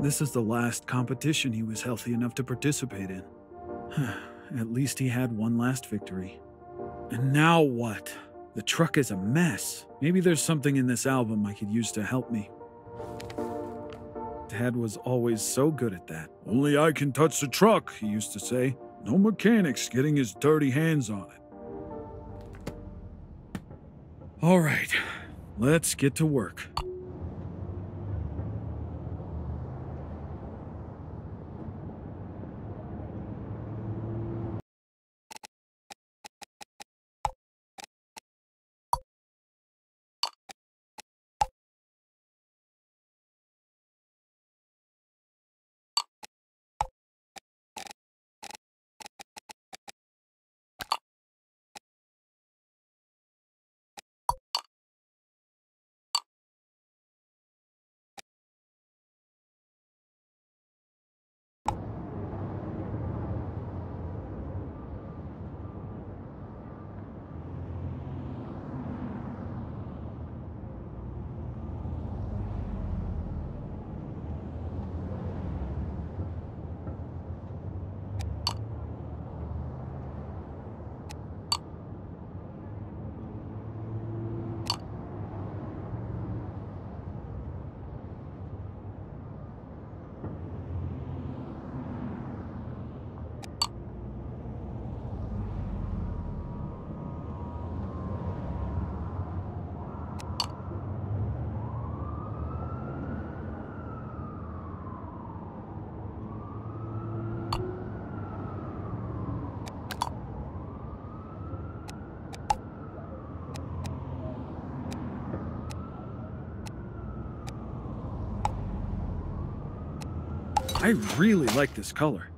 This is the last competition he was healthy enough to participate in. At least he had one last victory. And now what? The truck is a mess. Maybe there's something in this album I could use to help me. Dad was always so good at that. Only I can touch the truck, he used to say. No mechanic's getting his dirty hands on it. All right, let's get to work. I really like this color.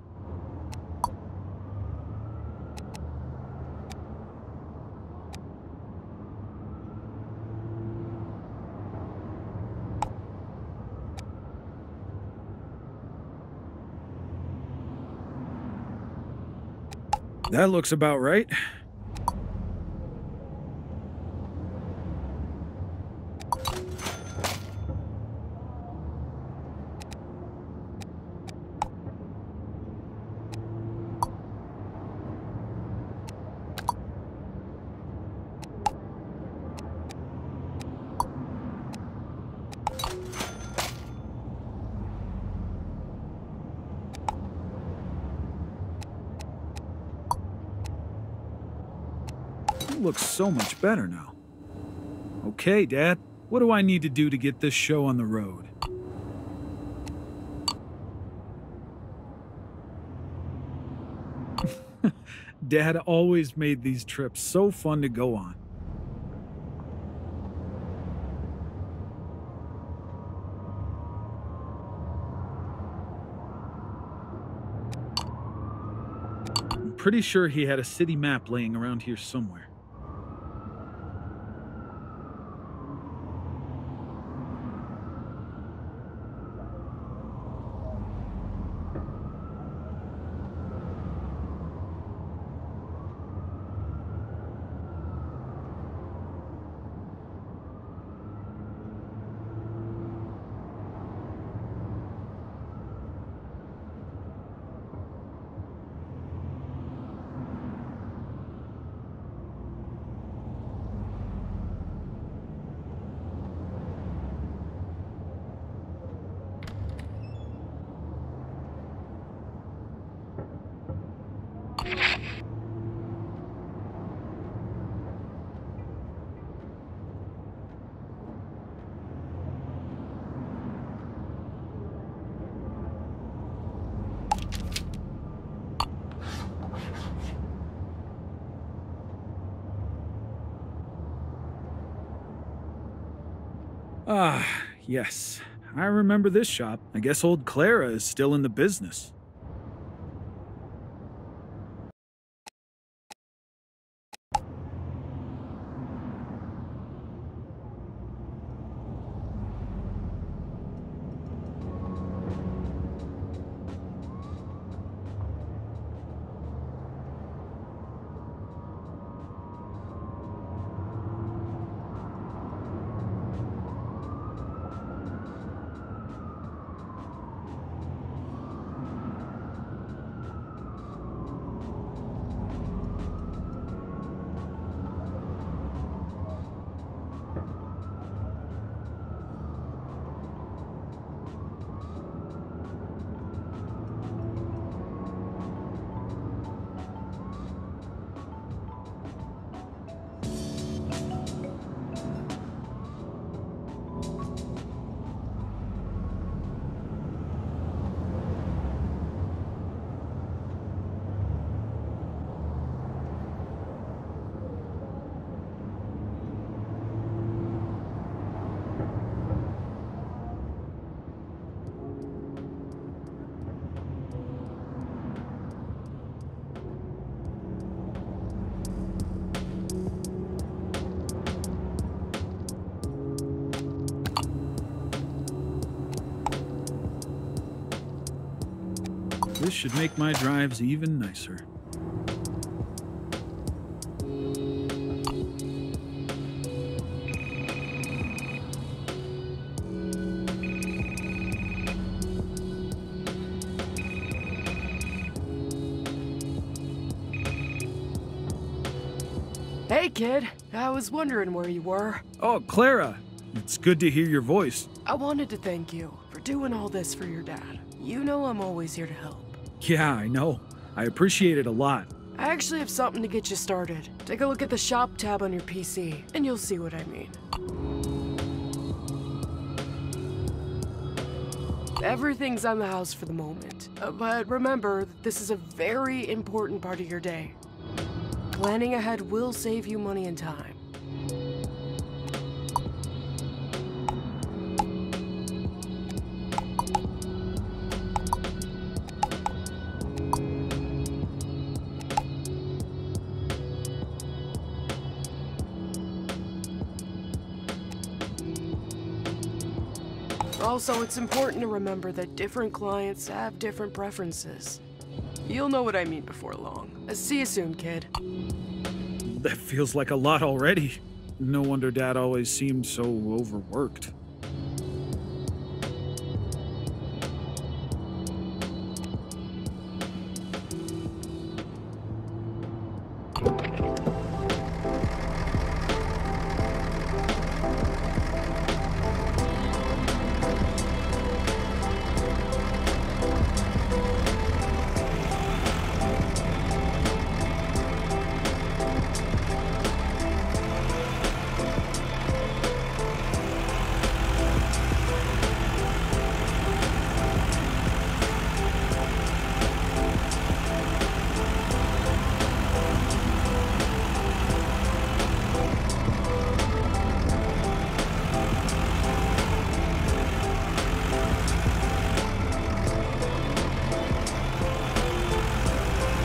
That looks about right. Looks so much better now. Okay, Dad, what do I need to do to get this show on the road? Dad always made these trips so fun to go on. I'm pretty sure he had a city map laying around here somewhere. Ah, yes. I remember this shop. I guess old Clara is still in the business. This should make my drives even nicer. Hey, kid. I was wondering where you were. Oh, Clara. It's good to hear your voice. I wanted to thank you for doing all this for your dad. You know I'm always here to help. Yeah, I know. I appreciate it a lot. I actually have something to get you started. Take a look at the shop tab on your PC, and you'll see what I mean. Everything's on the house for the moment. But remember, this is a very important part of your day. Planning ahead will save you money and time. Also, it's important to remember that different clients have different preferences. You'll know what I mean before long. See you soon, kid. That feels like a lot already. No wonder Dad always seemed so overworked.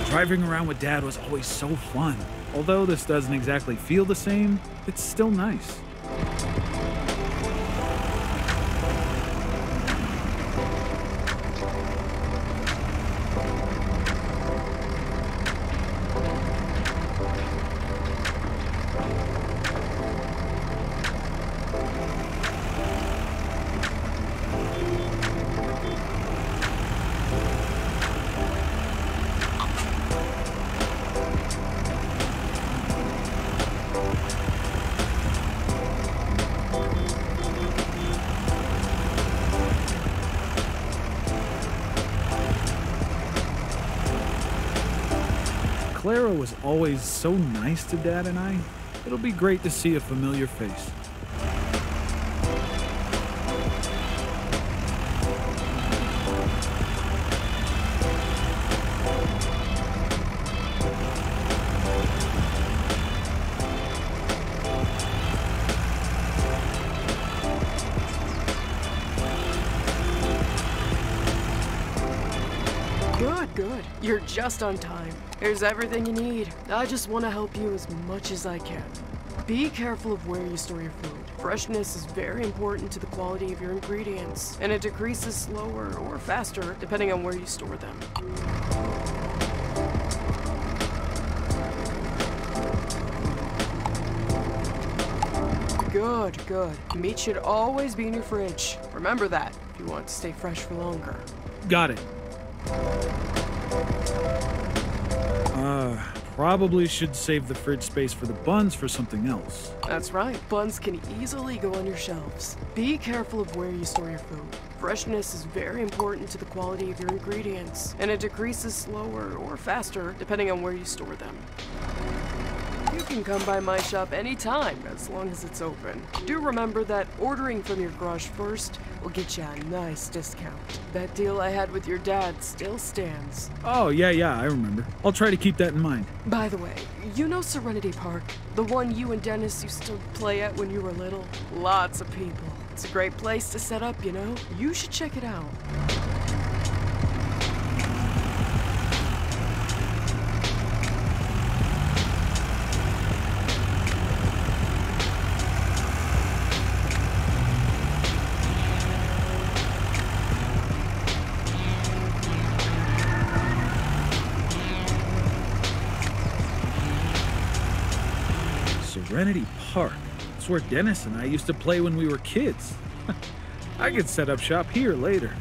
Driving around with Dad was always so fun. Although this doesn't exactly feel the same, it's still nice. Clara was always so nice to Dad and I. It'll be great to see a familiar face. Good. You're just on time. Here's everything you need. I just want to help you as much as I can. Be careful of where you store your food. Freshness is very important to the quality of your ingredients, and it decreases slower or faster depending on where you store them. Good, good. Meat should always be in your fridge. Remember that if you want to stay fresh for longer. Got it. Probably should save the fridge space for the buns for something else. That's right. Buns can easily go on your shelves. Be careful of where you store your food. Freshness is very important to the quality of your ingredients, and it decreases slower or faster depending on where you store them. You can come by my shop anytime as long as it's open. Do remember that ordering from your garage first will get you a nice discount. That deal I had with your dad still stands. Oh, yeah, I remember. I'll try to keep that in mind. By the way, you know Serenity Park? The one you and Dennis used to play at when you were little? Lots of people. It's a great place to set up, you know? You should check it out. Serenity Park. It's where Dennis and I used to play when we were kids. I could set up shop here later.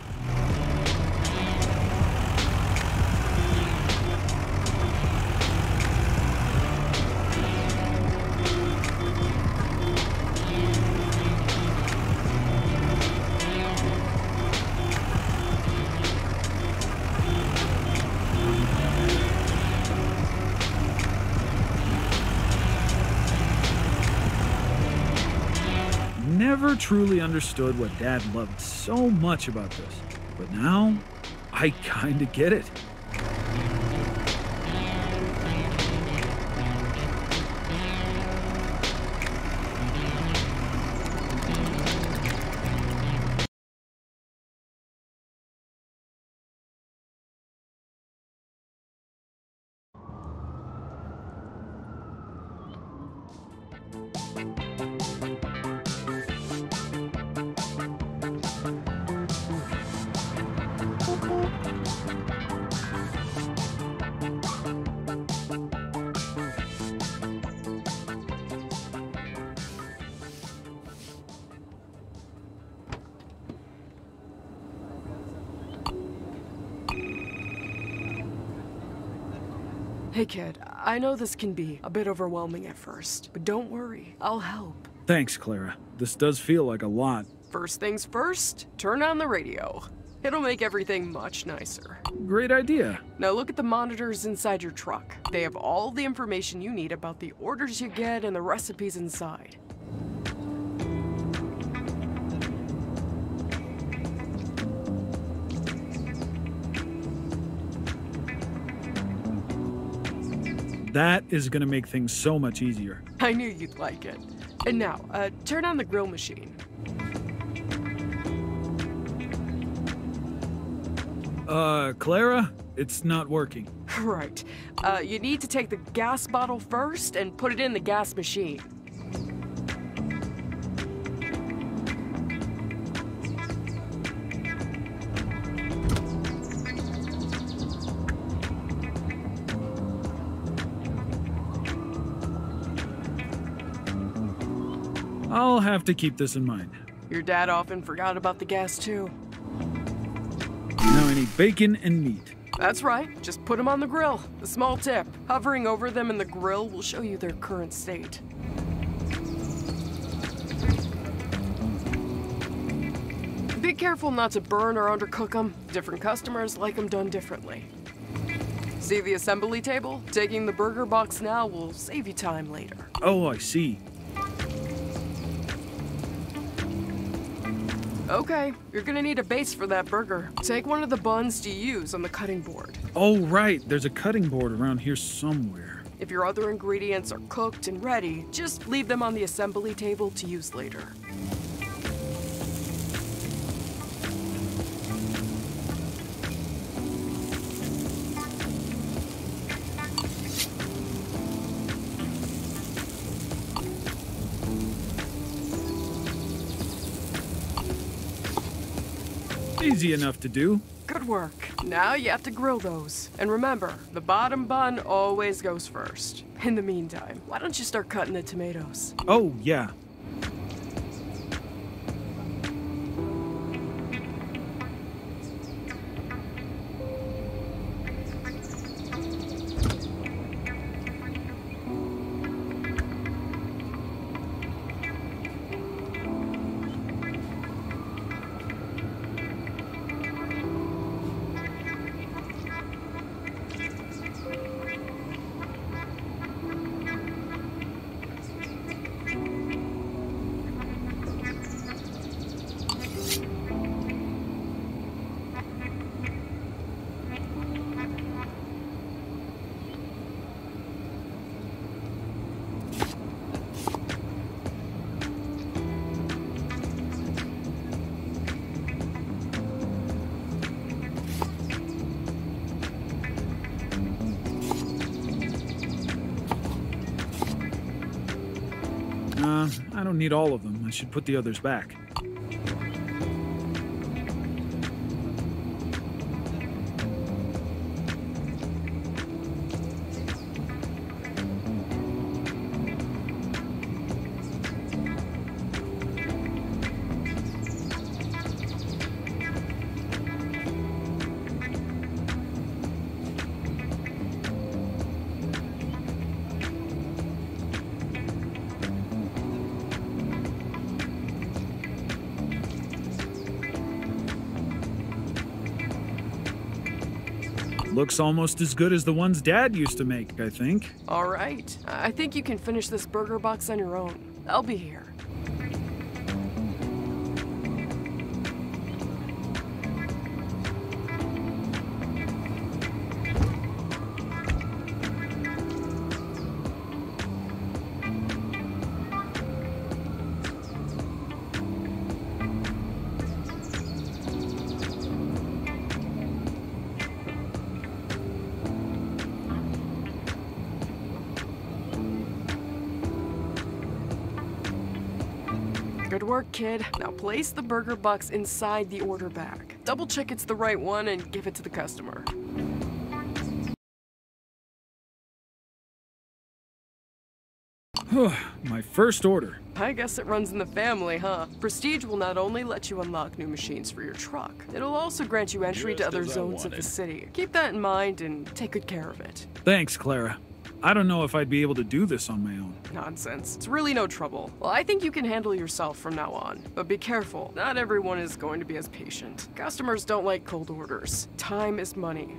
Never truly understood what Dad loved so much about this, but now I kinda get it. Hey kid, I know this can be a bit overwhelming at first, but don't worry, I'll help. Thanks, Clara. This does feel like a lot. First things first, turn on the radio. It'll make everything much nicer. Great idea. Now look at the monitors inside your truck. They have all the information you need about the orders you get and the recipes inside. That is gonna make things so much easier. I knew you'd like it. And now, turn on the grill machine. Clara? It's not working. Right. You need to take the gas bottle first and put it in the gas machine. I'll have to keep this in mind. Your dad often forgot about the gas, too. Now I need bacon and meat. That's right. Just put them on the grill. A small tip. Hovering over them in the grill will show you their current state. Be careful not to burn or undercook them. Different customers like them done differently. See the assembly table? Taking the burger box now will save you time later. Oh, I see. Okay, you're gonna need a base for that burger. Take one of the buns you use on the cutting board. Oh, right, there's a cutting board around here somewhere. If your other ingredients are cooked and ready, just leave them on the assembly table to use later. Easy enough to do. Good work. Now you have to grill those. And remember, the bottom bun always goes first. In the meantime, why don't you start cutting the tomatoes? Oh, yeah. I don't need all of them. I should put the others back. looks almost as good as the ones Dad used to make, I think. All right. I think you can finish this burger box on your own. I'll be here. Good work, kid. Now place the burger box inside the order bag. Double check it's the right one and give it to the customer. My first order. I guess it runs in the family, huh? Prestige will not only let you unlock new machines for your truck, it'll also grant you entry to other zones of the city. Keep that in mind and take good care of it. Thanks, Clara. I don't know if I'd be able to do this on my own. Nonsense. It's really no trouble. Well, I think you can handle yourself from now on. But be careful. Not everyone is going to be as patient. Customers don't like cold orders. Time is money.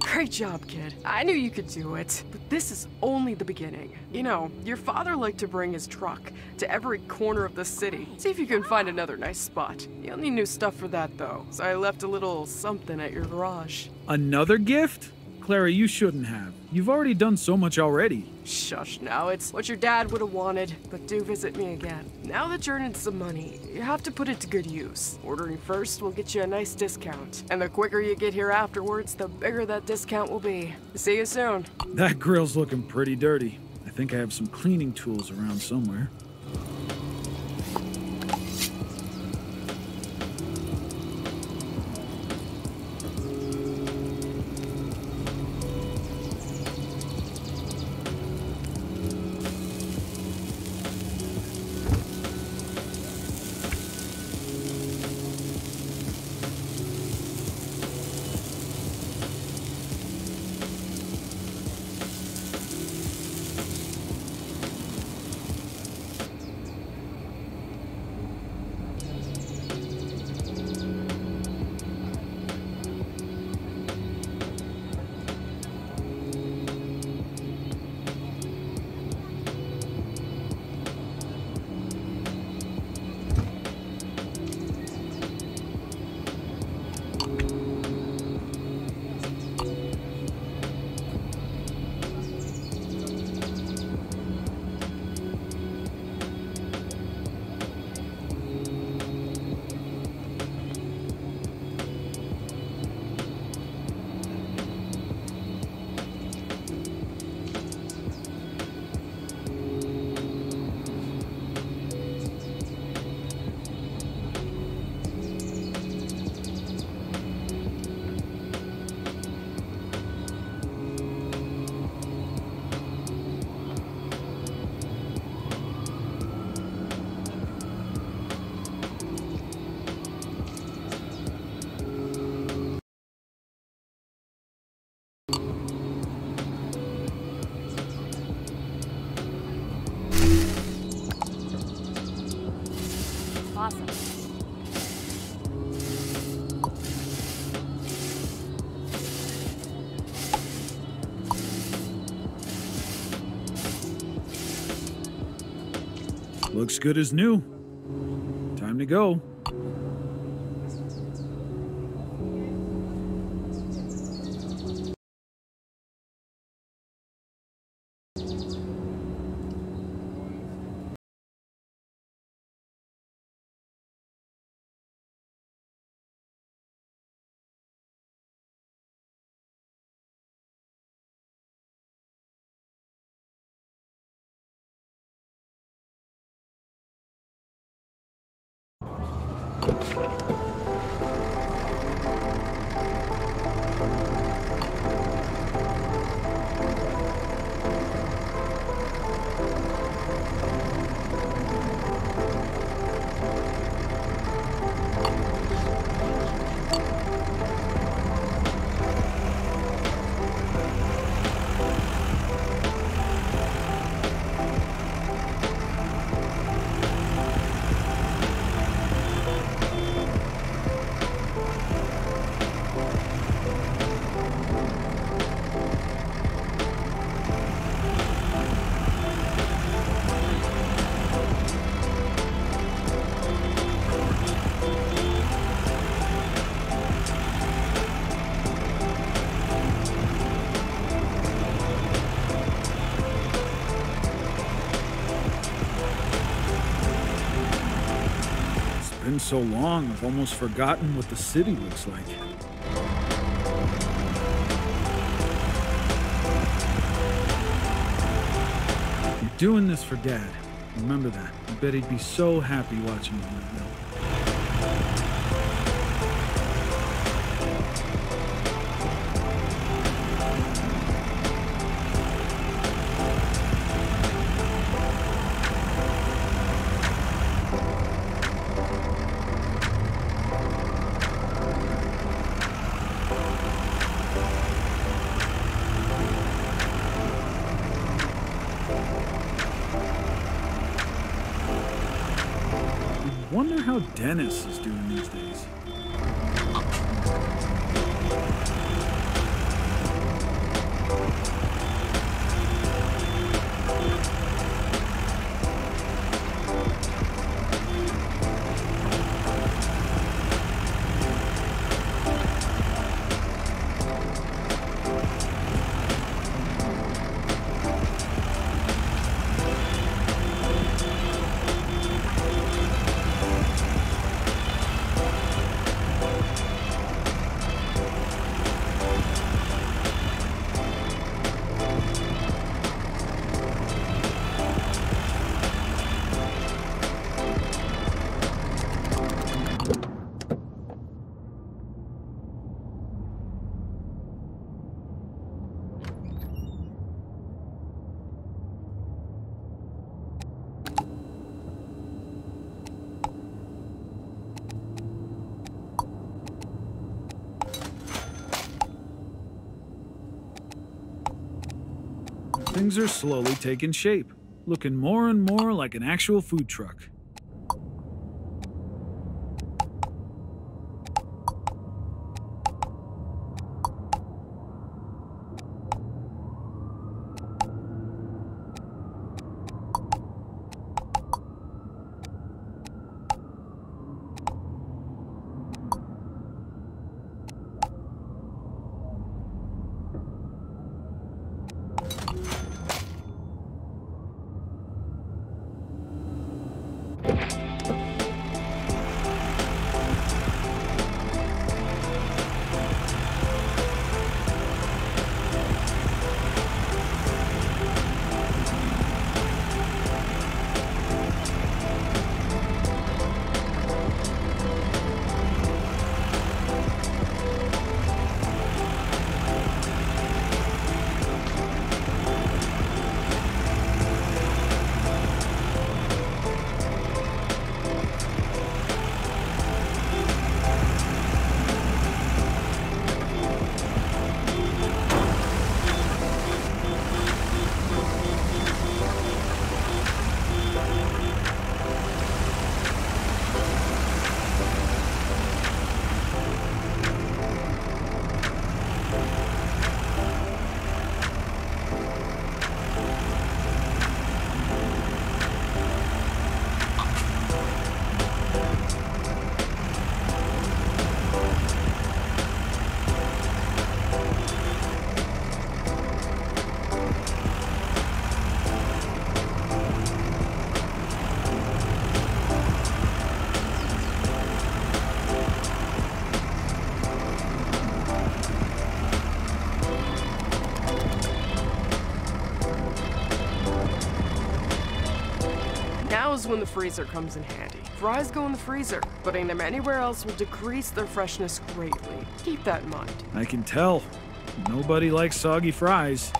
Great job, kid. I knew you could do it, but this is only the beginning. You know, your father liked to bring his truck to every corner of the city. See if you can find another nice spot. You'll need new stuff for that, though, so I left a little something at your garage. Another gift? Clara, you shouldn't have. You've already done so much already. Shush now, it's what your dad would have wanted, but do visit me again. Now that you're earning some money, you have to put it to good use. Ordering first will get you a nice discount, and the quicker you get here afterwards, the bigger that discount will be. See you soon. That grill's looking pretty dirty. I think I have some cleaning tools around somewhere. Looks good as new. Time to go. So long, I've almost forgotten what the city looks like. You're doing this for Dad. Remember that. I bet he'd be so happy watching you right now. Dennis is doing these days. Things are slowly taking shape, looking more and more like an actual food truck. When the freezer comes in handy. Fries go in the freezer. Putting them anywhere else will decrease their freshness greatly. Keep that in mind. I can tell. Nobody likes soggy fries.